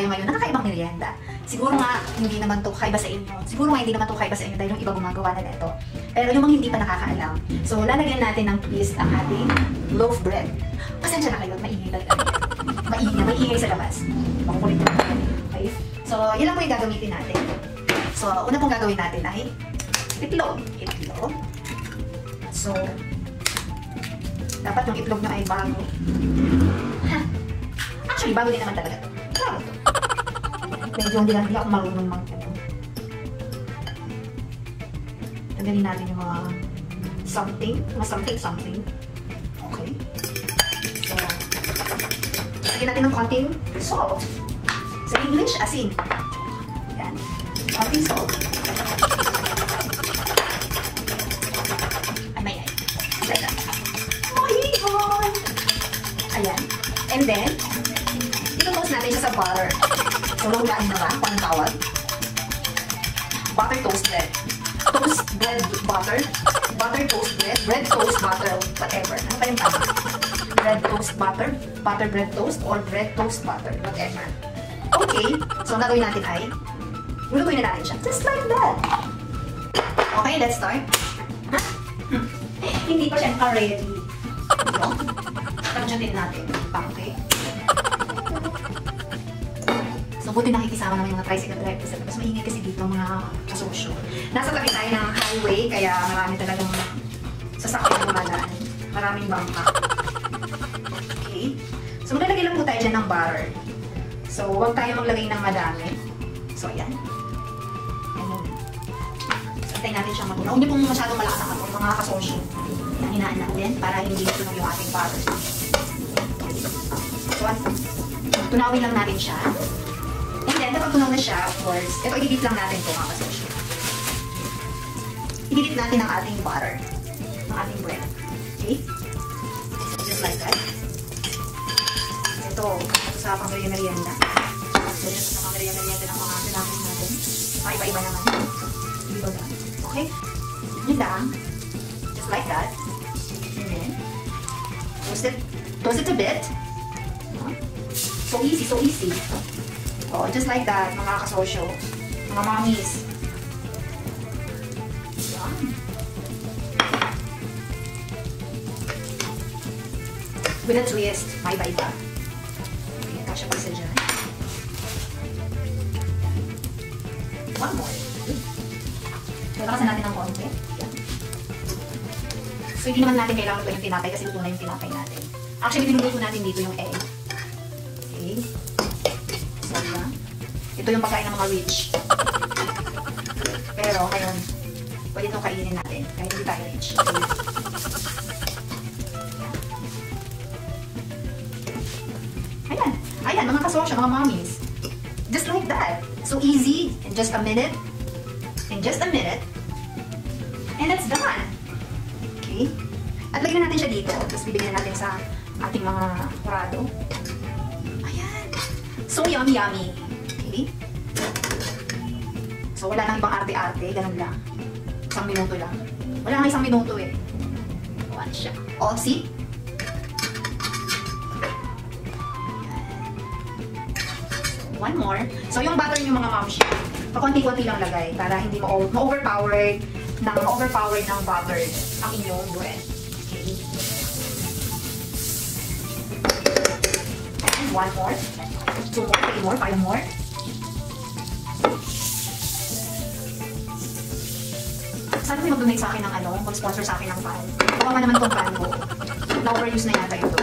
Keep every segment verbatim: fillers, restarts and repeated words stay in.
tayo ngayon, nakakaibang merienda. Siguro nga hindi naman to kaiba sa inyo. Siguro nga hindi naman to kaiba sa inyo dahil yung iba gumagawa na nito. Pero yung mga hindi pa nakakaalam. So lalagyan natin ng twist ang ating loaf bread. Pasensya na kayo at maingay talaga. Maingay, maingay sa labas. Makukulit na kayo. Okay? So yan lang po yung gagamitin natin. So una pong gagawin natin ay itlog. Itlog. So dapat yung itlog nyo ay bago. Actually, bago din naman talaga ito. Bago ito. Medyo hindi lang, hindi ako marunong mag ito. Tagalin natin yung mga something, mga something, something. Okay. So, lagyan natin ng konting salt. Sa English, asin. Yan. Konting salt. Ay, may ay. Like that. Ayan. And then, ito-toast natin siya sa butter. So, lulaan na ba? Pang tawag. Butter toast bread. Toast bread butter. Butter toast bread. Bread toast butter. Whatever. Ano pa yung tawag? Bread toast butter. Butter bread toast or bread toast butter. Whatever. Okay. So, ang gagawin natin ay lulutuin na natin siya. Just like that. Okay, let's start. Huh? Hindi pa siya ready. No? Tagdyatin natin. Okay? So, buti nakikisama naman yung mga tricycle drivers. Mas maingay kasi dito mga kasosyo. Nasa tabi tayo ng highway, kaya marami talagang sasakyan ng malaan. Maraming bangka. Okay? So, maglalagay lang po tayo dyan ng butter. So, huwag tayo maglagay ng madami. So, ayan. Ayan. So, antayin natin siyang matunaw. Hindi pong masyadong malakas ang ato, mga kasosyo. Ang hinaan natin para hindi tunog yung ating butter. So, tunawin lang natin siya. And then, kapag tunaw na siya, of course, ito, i-dip lang natin ito, mga kasosyo. I-dip natin ang ating butter, ang ating bread. Okay? Just like that. Ito, usapang merienda. So, ito, usapang merienda ng mga tinapos natin. Iba-iba naman. Dito na. Okay? Yun lang. Just like that. Toast it, toast it a bit. So easy, so easy. Oh, just like that, mga kasosyo, mga mommies. Yan. With a twist, may iba-iba. Okay, kasya pa sa dyan. One more. Lakasan natin ng konti. Yan. So, hindi naman natin kailangan ito yung tinapay kasi luto na yung tinapay natin. Actually, pinuluto natin dito yung egg. Okay. So, yan. Ito yung pagkain ng mga rich. Pero, ngayon, pwede itong kainin natin. Kahit hindi tayo rich. Okay. Ayan. Ayan, mga kasosyo, mga mommies. Just like that. So easy. In just a minute. In just a minute. And it's done. At lagyan natin siya dito. Tapos bibigyan natin sa ating mga kurado. Ayan. So yummy yummy. Okay? So wala nang ibang arte-arte. Ganun lang. Isang minuto lang. Wala nang isang minuto eh. Wala siya. O, see? So, one more. So yung butter niyo mga mamshi, pakunti-kunti lang lagay para hindi ma-overpowered ng overpowered ng butter ang inyong bread. Okay. And one more. Two more, three more, five more. Sana may mag-donate sa akin ng ano, mag-sponsor sa akin ng pan. Baka naman itong pan ko. Na-overuse na yata ito.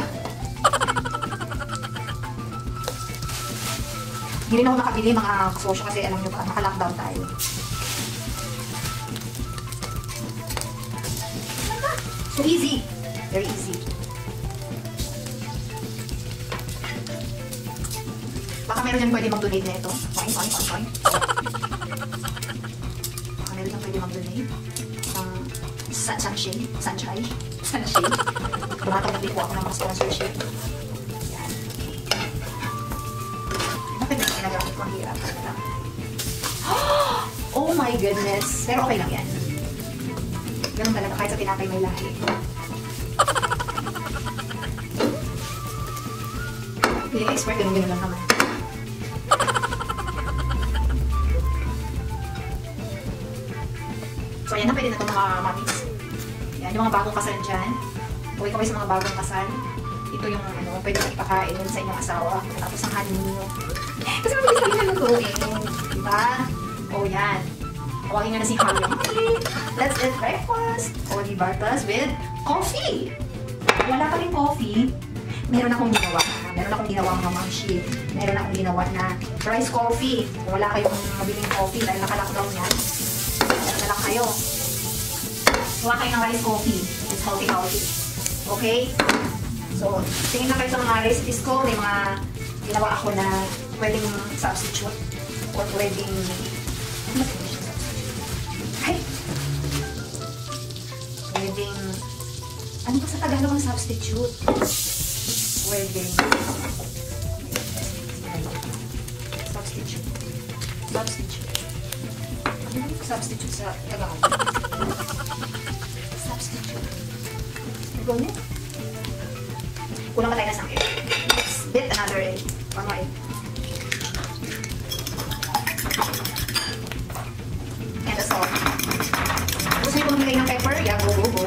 Hindi rin ako nakabili mga kasosyo kasi alam nyo pa, naka-lockdown tayo. So easy. Very easy. Baka meron dyan pwede mag-donate na ito. Fine, fine, fine, fine. Baka meron dyan pwede mag-donate. Uh, Sanchay. Sanchay. Sanchay. Tumatagapit po ako ng mga sponsorship. Yan. Bakit na ginagamit ko ang hirap? Oh my goodness. Pero okay lang yan. Ganun talaga, kahit sa tinapay may lahi. Hindi na-expert, ganun-ganun lang naman. mga mommies. Yan, yung mga bagong kasal dyan. Uwi kami sa mga bagong kasal. Ito yung ano, pwede kang ipakain sa inyong asawa. Tapos ang honey nyo. Kasi mabilis kami na lutuin. Diba? O yan. Tawagin nga na si Hanggang. Let's eat breakfast. O diba? Tapos with coffee. Wala pa rin coffee. Meron akong ginawa. Meron akong ginawa ng mamshi. Meron akong ginawa na rice coffee. Kung wala kayong mabiling coffee dahil naka-lockdown yan, ano na lang kayo. Gawa kayo ng rice coffee. It's healthy healthy. Okay? So, tingin na kayo sa mga recipes ko. May mga ginawa ako na pwedeng substitute or pwedeng... Ano ba pwedeng substitute? Ay! Pwedeng... Ano ba sa Tagalog ang substitute? Pwedeng substitute. Substitute. Substitute sa Tagalog. Substitute. Ikaw niya? Kulang ka tayo na sa akin. Let's bit another egg. One more egg. And the salt. Gusto niyo kung magay ng pepper? Yeah, go, go, go.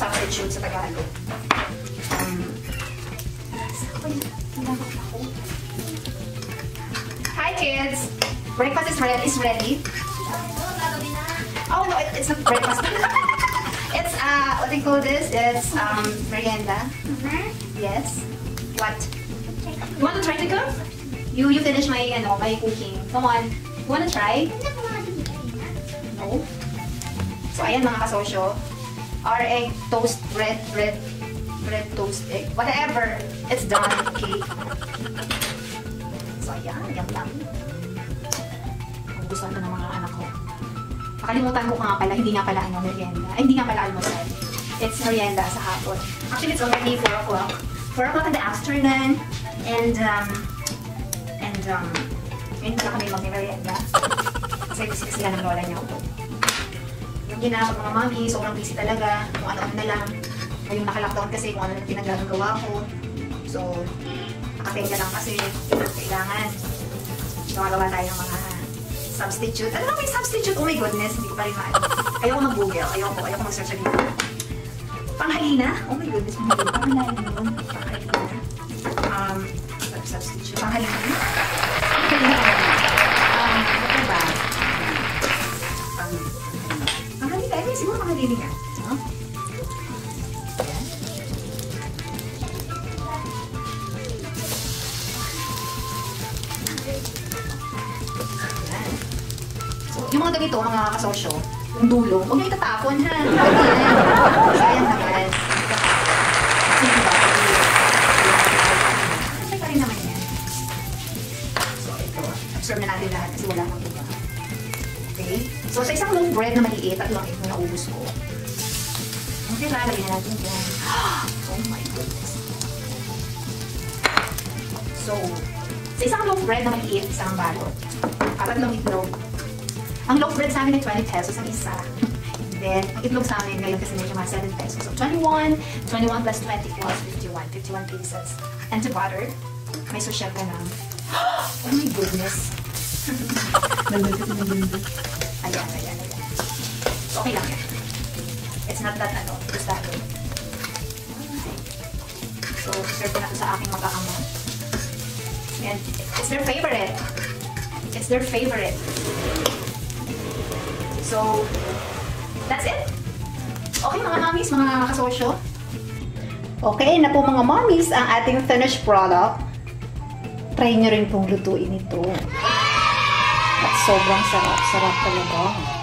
Substitute sa Tagalog. Um, Hi kids! Breakfast is ready. Is ready. Oh no, it, it's not breakfast. It's uh, what do you call this? It's um, merienda. Yes. What? You want to try to cook? You you finish my you know, my cooking. Come on. You want to try? No. So ayan mga kasosyo. Our egg toast bread bread bread toast egg whatever it's done. Okay, so ayan, yum yum. Ang gusto na ng mga anak ko. Nakalimutan ko nga pala, hindi nga pala ano merienda, ay hindi nga pala almusal, it's merienda sa hapon. Actually it's already four o'clock, four o'clock in the afternoon, and um and um yun pala kami mag-merienda kasi busy sila ng lola niya ako. Yun na, pag mga mami, sobrang busy talaga, kung ano-ano na lang. Ngayong naka-lockdown kasi, kung ano na pinagagawa ko. So, nakatenga lang kasi, kailangan. Gawagawa tayo ng mga substitute. Ano lang may substitute? Oh my goodness, hindi ko pa rin maano. Ayoko mag-google, ayoko, ayoko mag-search agad. Panghalina? Oh my goodness, panghalina yun. Panghalina. Um, substitute. Panghalina. Panghalina. Um, ano ba? Panghalina. Ay, siguro makalilingan. Huh? Ayan. Ayan. So, yung mga ganito, mga kasosyo, yung dulo, huwag niyo itatapon, ha? So, ayan naman. Kasi pa rin naman yan. So, ito. Absorb na natin lahat kasi wala nang iba. Okay? So, sa isang long bread na maliit, at lang ito naubos ko. Okay, lalagyan na natin yan. Oh my goodness. So, sa isang long bread na maliit, isang balot. At lang itlog. Ang long bread sa amin ay twenty pesos ang isa. And then, ang itlog sa amin ngayon kasi medyo mga seven pesos. So, twenty-one, twenty-one plus twenty plus fifty-one, fifty-one pesos. And the butter, may sosyal ka lang. Oh my goodness. Nagdagdag na nagdagdag. Ayan, ayan, ayan. So, okay lang yan. It's not that, ano, it's that way. So, serve ko na ito sa aking mag-aama. And it's their favorite. It's their favorite. So, that's it. Okay, mga mommies, mga kasosyo. Okay, na po mga mommies ang ating finished product. Try nyo rin pong lutuin ito. At sobrang sarap-sarap talaga.